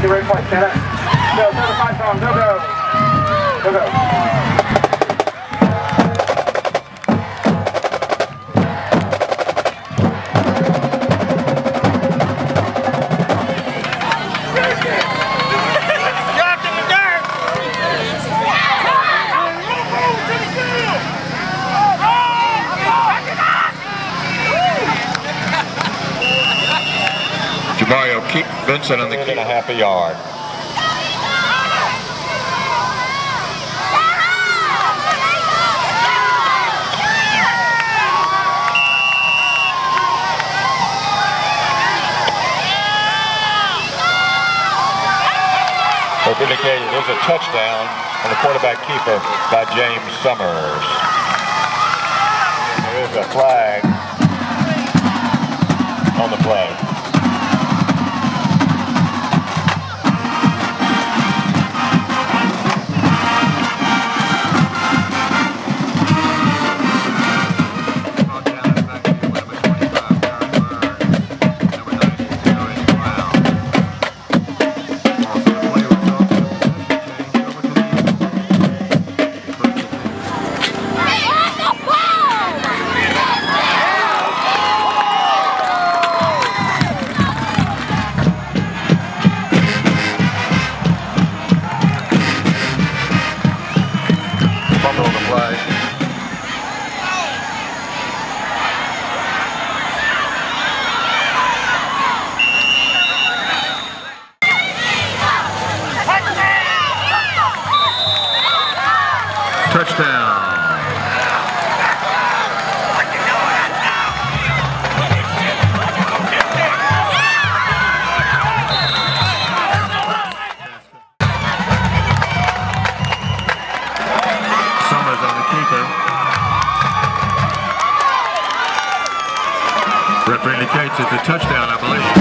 Get ready for it, stand up. Go, go to 5 pounds, go, go. Go, go. Dropped in the dirt. Jamario, keep Vincent on the key. Half a yard. Indicated there's a touchdown on the quarterback keeper by James Summers. There is a flag on the play. Referee indicates it's a touchdown, I believe.